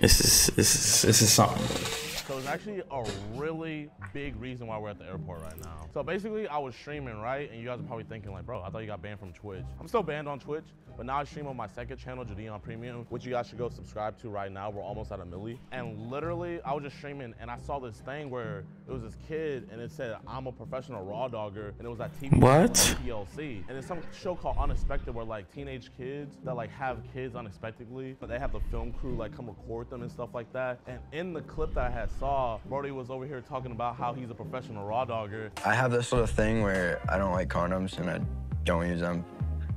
This is something. So it's actually a really big reason why we're at the airport right now. So basically I was streaming, right? And you guys are probably thinking like, bro, I thought you got banned from Twitch. I'm still banned on Twitch, but now I stream on my second channel, Jidion Premium, which you guys should go subscribe to right now. We're almost at a milli. And literally I was just streaming and I saw this thing where it was this kid and it said, I'm a professional raw dogger. And it was that TV TLC. And it's some show called Unexpected where like teenage kids that like have kids unexpectedly, but they have the film crew like come record them and stuff like that. And in the clip that I had saw, Brody was over here talking about how he's a professional raw dogger. I have this little thing where I don't like condoms and I don't use them.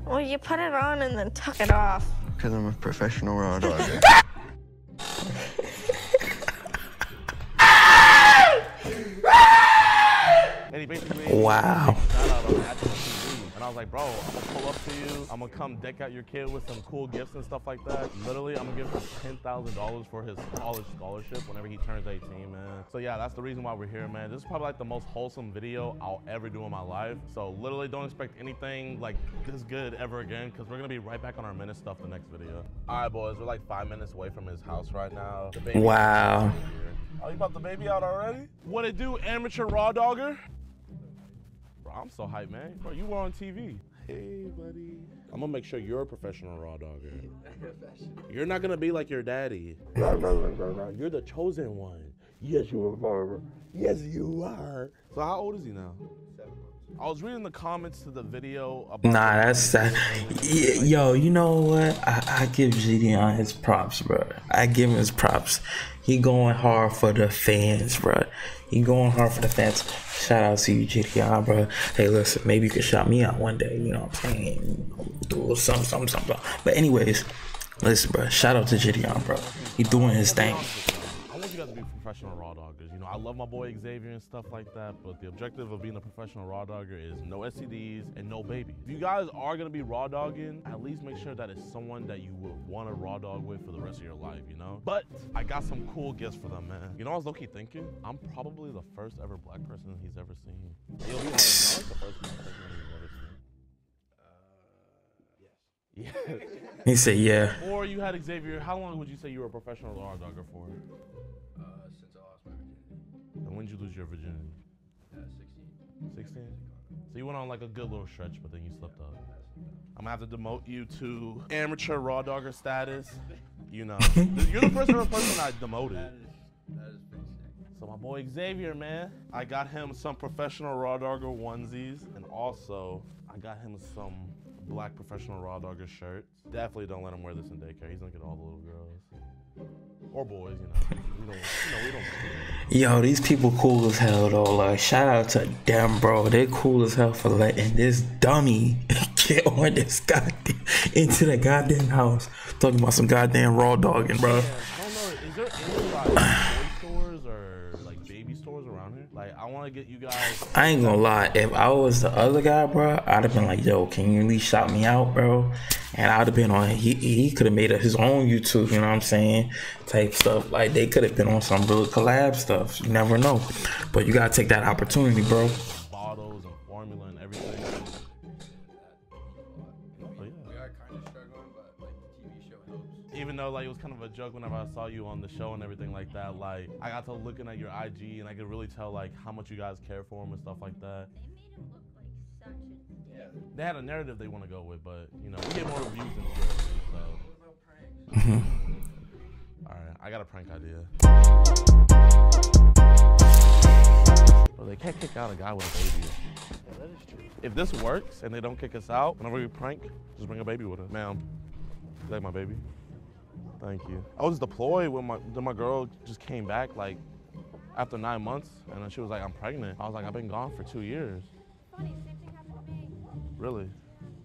Well, you put it on and then tuck it off. Because I'm a professional raw dogger. And he basically, wow. And I was like, bro, I'm gonna pull up to you. I'm gonna come deck out your kid with some cool gifts and stuff like that. Literally, I'm gonna give him $10,000 for his college scholarship whenever he turns 18, man. So yeah, that's the reason why we're here, man. This is probably like the most wholesome video I'll ever do in my life. So literally don't expect anything like this good ever again, because we're gonna be right back on our minute stuff the next video. All right, boys, we're like 5 minutes away from his house right now. The baby wow. Oh, you brought the baby out already? What it do, amateur raw dogger? I'm so hyped, man. Bro, you were on TV. Hey, buddy. I'm gonna make sure you're a professional raw dogger. You're not gonna be like your daddy. You're the chosen one. Yes, you are, Barbara. Yes, you are. So how old is he now? 7 months. I was reading the comments to the video about yeah, yo, you know what? I give Jidion his props, bro. I give him his props. He going hard for the fans, bro. He going hard for the fans. Shout out to you, Jidion, bro. Hey, listen, maybe you could shout me out one day. You know what I'm saying? Do something. But anyways, listen, bro. Shout out to Jidion, bro. He doing his thing. You guys to be professional raw doggers. You know, I love my boy Xavier and stuff like that, but the objective of being a professional raw dogger is no STDs and no babies. If you guys are gonna be raw dogging, at least make sure that it's someone that you would want to raw dog with for the rest of your life, you know? But I got some cool gifts for them, man. You know, I was low-key thinking, I'm probably the first ever black person he's ever seen. You'll be like the first black person he's ever seen. Yeah. He said, yeah. Or you had Xavier. How long would you say you were a professional raw dogger for? Since I lost my virginity. And when did you lose your virginity? 16. 16? So you went on like a good little stretch, but then you slipped up. I'm gonna have to demote you to amateur raw dogger status. You know, you're the first person I demoted. That is pretty sick. So my boy Xavier, man, I got him some professional raw dogger onesies, and also I got him some black professional raw dogger shirt. Definitely don't let him wear this in daycare. He's gonna get all the little girls. Or boys, you know. We don't. Yo, these people cool as hell though. Like, shout out to them, bro. They cool as hell for letting this dummy get on this goddamn into the goddamn house. Talking about some goddamn raw dogging, bro. Yeah, I don't know. Is there any like toy stores or like baby stores around here? Like, I want to get you guys. I ain't gonna lie. If I was the other guy, bro, I'd have been like, yo, can you at least shout me out, bro? And I'd have been on, he could have made his own YouTube, you know what I'm saying? Type stuff. Like, they could have been on some real collab stuff. You never know. But you got to take that opportunity, bro. Bottles and formula and everything. Oh, yeah. We are kind of struggling, but, like, the TV show helps. Even though, like, it was kind of a joke whenever I saw you on the show and everything like that. Like, I got to looking at your IG, and I could really tell, like, how much you guys care for him and stuff like that. They made him look like such a... They had a narrative they want to go with, but you know, we get more reviews than this. So. Alright, I got a prank idea. But they can't kick out a guy with a baby. Yeah, that is true. If this works and they don't kick us out, whenever we prank, just bring a baby with us. Ma'am, is that my baby? Thank you. I was deployed when my girl just came back like after 9 months, and then she was like, I'm pregnant. I was like, I've been gone for 2 years. Funny. Really?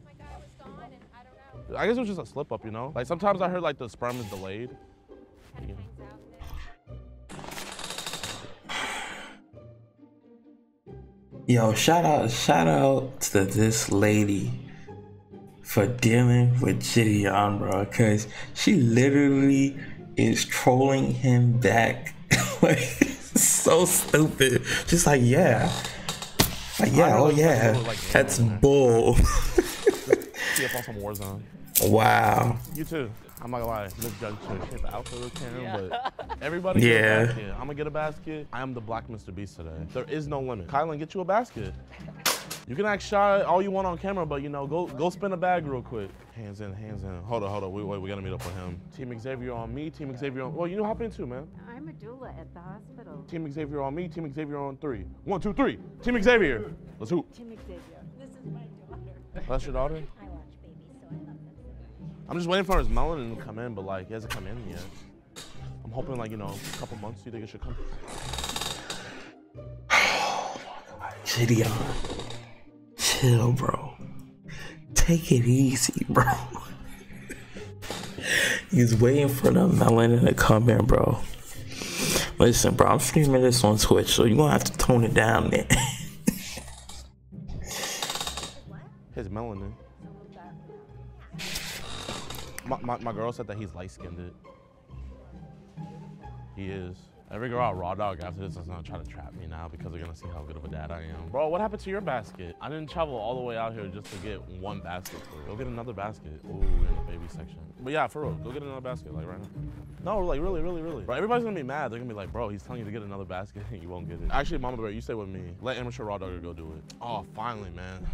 My guy was gone and I don't know. I guess it was just a slip up, you know? Like sometimes I heard like the sperm is delayed. Yeah. Yo, shout out to this lady for dealing with Jidion, bro, cause she literally is trolling him back. Like so stupid. Just like, yeah. Yeah, oh yeah, that's bull. See up on some Warzone. Wow. You too. I'm not gonna lie, this judge should have hit the outfield of Cam, but everybody get a basket. I'm gonna get a basket. I am the black Mr. Beast today. There is no limit. Kylan, get you a basket. You can act shy all you want on camera, but you know, go spin a bag real quick. Hands in, hands in. Hold up, wait, we gotta meet up with him. Team Xavier on me, Team Xavier on, well, you know, hop in too, man. I'm a doula at the hospital. Team Xavier on me, Team Xavier on three. One, two, three, Team Xavier. Let's hoop. Team Xavier, this is my daughter. That's your daughter? I watch babies, so I love them. I'm just waiting for his melanin to come in, but like, he hasn't come in yet. I'm hoping like, you know, a couple months, you think it should come? Jidion. Chill, bro. Take it easy, bro. He's waiting for the melanin to come in, bro. Listen, bro, I'm streaming this on Twitch, so you're gonna have to tone it down, man. His melanin. My girl said that he's light-skinned. He is. Every girl I'll raw dog after this is gonna try to trap me now because they're gonna see how good of a dad I am. Bro, what happened to your basket? I didn't travel all the way out here just to get one basket. Go get another basket. Ooh, in the baby section. But yeah, for real, go get another basket, like right now. No, like really. Bro, everybody's gonna be mad. They're gonna be like, bro, he's telling you to get another basket and you won't get it. Actually, Mama Bear, you stay with me. Let Amateur Raw Dogger go do it. Oh, finally, man.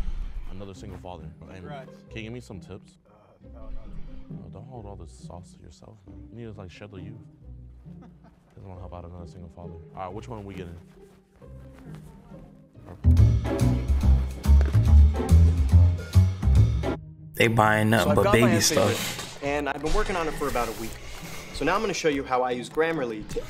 Another single father. Congrats. Can you give me some tips? No, don't hold all this sauce to yourself, man. You need to like shed the youth. I don't want to help out another single father. All right, which one are we getting? They buying up, so but baby stuff. And I've been working on it for about a week. So now I'm going to show you how I use Grammarly to...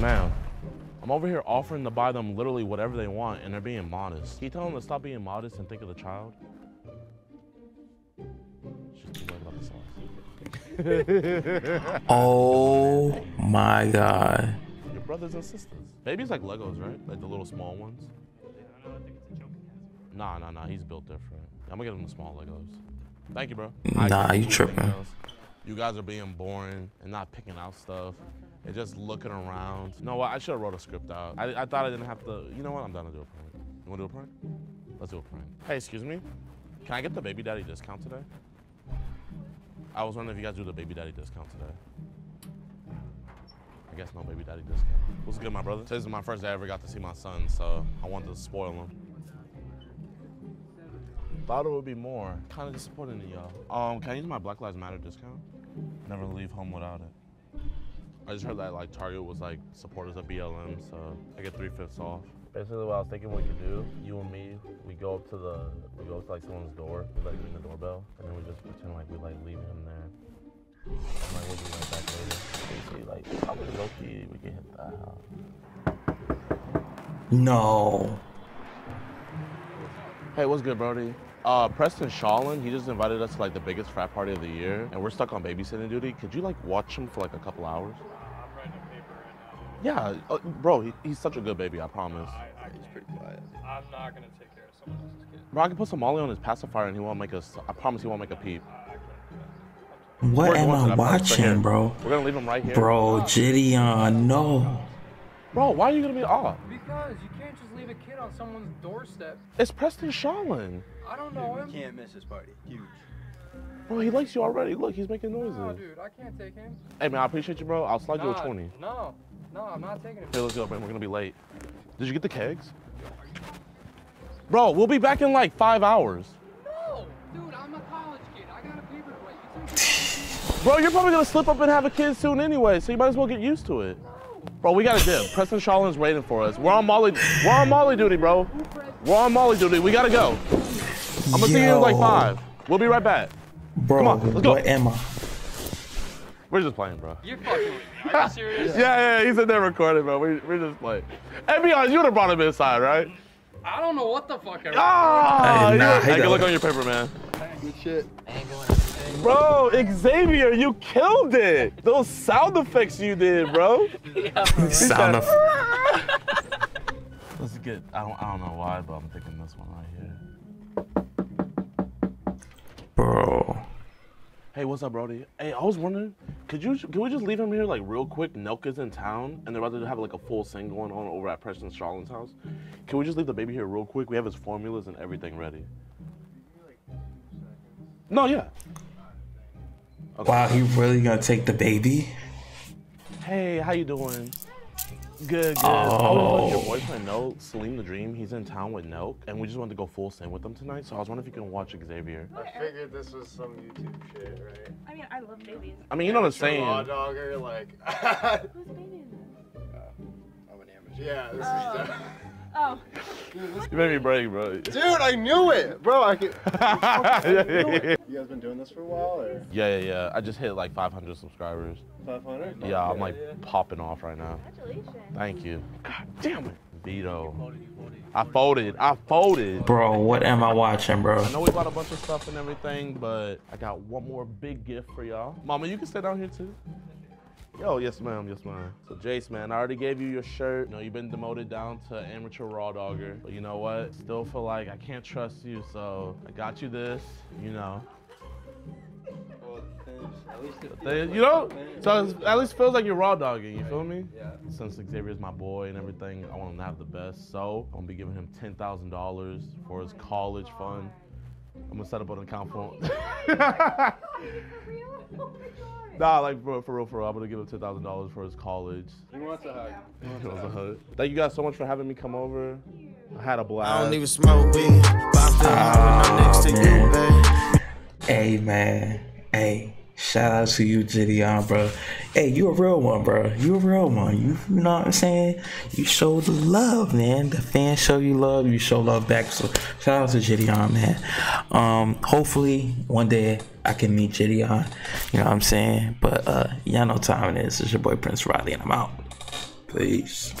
Now. I'm over here offering to buy them literally whatever they want and they're being modest. Can you tell them to stop being modest and think of the child? Oh my God. Your brothers and sisters. Babies like Legos, right? Like the little small ones. Nah, he's built different. I'm gonna get him the small Legos. Thank you, bro. Nah, you tripping. You guys are being boring and not picking out stuff. And just looking around. You know what? I should have wrote a script out. I thought I didn't have to. You know what? I'm down to do a prank. You want to do a prank? Let's do a prank. Hey, excuse me. Can I get the baby daddy discount today? I was wondering if you guys do the baby daddy discount today. I guess no baby daddy discount. What's good, my brother? Today's my first day I ever got to see my son, so I wanted to spoil him. Thought it would be more. Kind of disappointed in y'all. Can I use my Black Lives Matter discount? Never leave home without it. I just heard that like Target was like supporters of BLM, so I get 3/5 off. Basically, what I was thinking, what you do, you and me, we go up to like someone's door, we like ring the doorbell, and then we just pretend like we like leave him there. And like we'll be right back later. Basically, like probably low key we can hit the house. No. Hey, what's good, Brody? Preston Charlton, he just invited us to like the biggest frat party of the year, and we're stuck on babysitting duty. Could you like watch him for like a couple hours? I'm writing a paper right now. Yeah, bro, he's such a good baby, I promise. He's pretty quiet. I'm not gonna take care of someone else's kid. Bro, I can put some Molly on his pacifier and he won't make us, I promise he won't make a peep. What am I watching, bro? We're gonna leave him right here. Bro, Jidion, no. Bro, why are you gonna be off? Because you can't just leave a kid on someone's doorstep. It's Preston Charlton. I don't know him. You can't miss his party. Huge. Bro, he likes you already. Look, he's making noises. No, dude, I can't take him. Hey, man, I appreciate you, bro. I'll slide you a 20. No, I'm not taking it. Hey, let's go, man. We're gonna be late. Did you get the kegs? Bro, we'll be back in like 5 hours. No, dude, I'm a college kid. I got a paper to write. You think bro, you're probably gonna slip up and have a kid soon anyway, so you might as well get used to it. Bro, we gotta dip. Preston Charlton's waiting for us. We're on Molly duty, bro. We're on Molly duty. We gotta go. I'm gonna see you in like 5. We'll be right back. Bro, come on, let's go. What am I? We're just playing, bro. You're fucking with me. Are you serious? Yeah, he's in there recording, bro. We're just playing. And be honest, you would have brought him inside, right? I don't know what the fuck. I can look on your paper, man. Good shit. Bro, Xavier, you killed it. Those sound effects you did, bro. Sound effects. Let's get. I don't know why, but I'm thinking this one right here. Bro. Hey, what's up, Brody? Hey, I was wondering, Can we just leave him here like real quick? Nelk is in town and they're about to have like a full sing going on over at Preston Charlton's house. Can we just leave the baby here real quick? We have his formulas and everything ready. No, yeah. Okay. Wow, he really gonna take the baby? Hey, how you doing? Good, good. Oh. I was letting your boyfriend know, Salim the Dream, he's in town with Nelk, and we just wanted to go full sing with them tonight, so I was wondering if you can watch Xavier. I figured this was some YouTube shit, right? I mean, I love babies. I mean, you know what I'm saying. Law dogger, like... Whose baby is this? I'm an amateur. Yeah, this is... Oh. You made me break, bro. Dude, I knew it! Bro, I could... I knew it. You guys been doing this for a while, or...? Yeah. I just hit, like, 500 subscribers. 500? Yeah, I'm, like, popping off right now. Congratulations. Thank you. God damn it. Vito. I folded. Bro, what am I watching, bro? I know we bought a bunch of stuff and everything, but I got one more big gift for y'all. Mama, you can sit down here, too. Yo, yes, ma'am, yes, ma'am. So, Jace, man, I already gave you your shirt. You know, you've been demoted down to amateur raw dogger. But you know what? Still feel like I can't trust you, so I got you this, you know. You know, so at least feels like you're raw dogging, you feel me? Yeah. Since Xavier's my boy and everything, I want him to have the best. So, I'm gonna be giving him $10,000 for his college fund. I'm gonna set up an account for him. Nah, like, bro, for real, I'm gonna give him $10,000 for his college. He wants a hug. Thank you guys so much for having me come over. I had a blast. I don't even smoke weed, but I feel next to you, man. Hey, man. Hey, shout out to you, Jidion, bro. Hey, you a real one, bro. You a real one. You know what I'm saying? You show the love, man. The fans show you love. You show love back. So shout out to Jidion, man. Hopefully one day I can meet Jidion. You know what I'm saying? But y'all know what time it is. It's your boy Prince Riley, and I'm out. Peace.